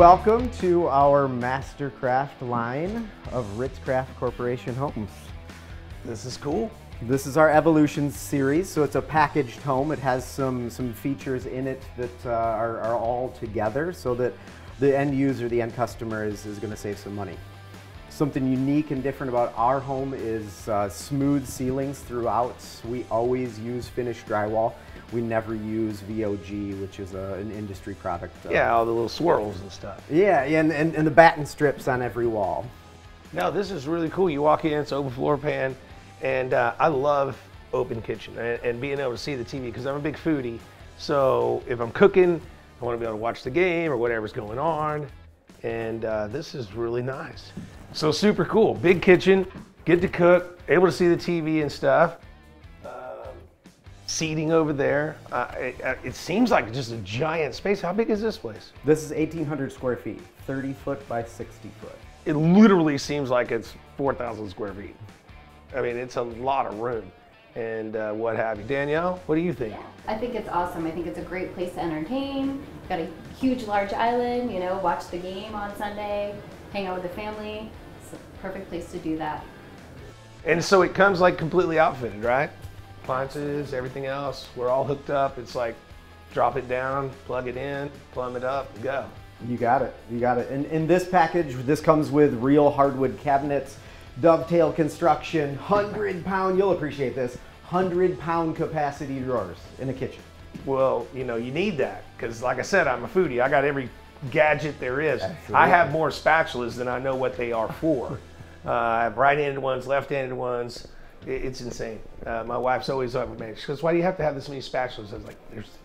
Welcome to our Mastercraft line of Ritz-Craft Corporation homes. This is cool. This is our Evolution Series, so it's a packaged home. It has some features in it that are all together so that the end user, the end customer is going to save some money. Something unique and different about our home is smooth ceilings throughout. We always use finished drywall. We never use VOG, which is an industry product. Yeah, all the little swirls and stuff. Yeah, and the batten strips on every wall. Now this is really cool. You walk in, it's open floor pan. And I love open kitchen and being able to see the TV because I'm a big foodie. So if I'm cooking, I want to be able to watch the game or whatever's going on. And this is really nice. So super cool, big kitchen, get to cook, able to see the TV and stuff. Seating over there. It seems like just a giant space. How big is this place? This is 1,800 square feet, 30 foot by 60 foot. It literally seems like it's 4,000 square feet. I mean, it's a lot of room and what have you. Danielle, what do you think? Yeah, I think it's awesome. I think it's a great place to entertain. Got a huge, large island, you know, watch the game on Sunday, hang out with the family. It's a perfect place to do that. And so it comes like completely outfitted, right? Appliances, everything else, we're all hooked up. It's like drop it down, plug it in, plumb it up, and go. You got it, you got it. And in this package, this comes with real hardwood cabinets, dovetail construction, 100-pound, you'll appreciate this, 100-pound capacity drawers in the kitchen. Well, you know, you need that because like I said, I'm a foodie. I got every gadget there is. Absolutely. I have more spatulas than I know what they are for. I have right-handed ones, left-handed ones. It's insane. My wife's always up with me. She goes, why do you have to have this many spatulas? I was like,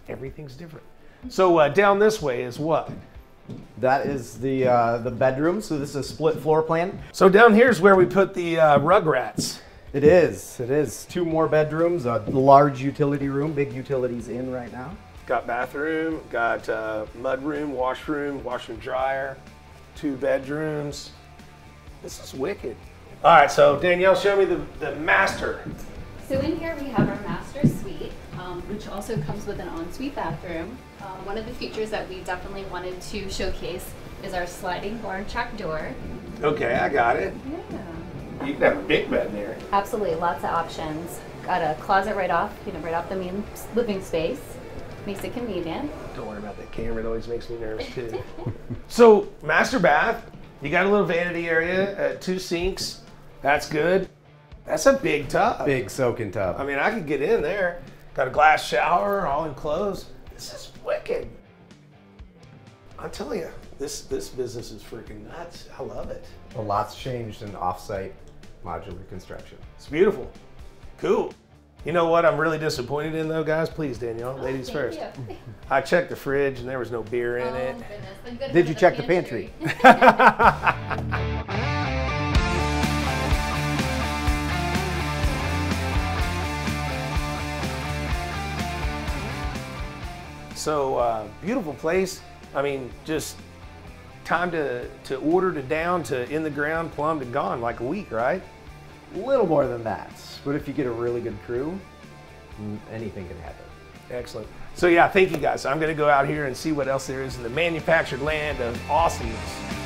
everything's different. So down this way is what? That is the bedroom, so this is a split floor plan. So down here is where we put the Rugrats. It is, it is. Two more bedrooms, a large utility room, big utilities in right now. Got bathroom, got mud room, washroom dryer, two bedrooms. This is wicked. All right, so Danielle, show me the master. So in here we have our master suite, which also comes with an ensuite bathroom. One of the features that we definitely wanted to showcase is our sliding horn check door. Okay, I got it. Yeah. You can have a big bed there. Absolutely, lots of options. Got a closet right off the main living space. Makes it convenient. Don't worry about that camera, it always makes me nervous too. So, master bath, you got a little vanity area, two sinks, that's good. That's a big tub. Big soaking tub. I mean, I could get in there. Got a glass shower, all enclosed. This is wicked. I'm telling you, this business is freaking nuts. I love it. A lot's changed in off-site modular construction. It's beautiful. Cool. You know what I'm really disappointed in though, guys? Please, Danielle, ladies first. You. I checked the fridge and there was no beer in it. Goodness. Did you check the pantry? So beautiful place. I mean, just time to order to down to in the ground, plumbed and gone, like a week, right? A little more than that. But if you get a really good crew, anything can happen. Excellent. So yeah, thank you guys. I'm gonna go out here and see what else there is in the manufactured land of awesomeness.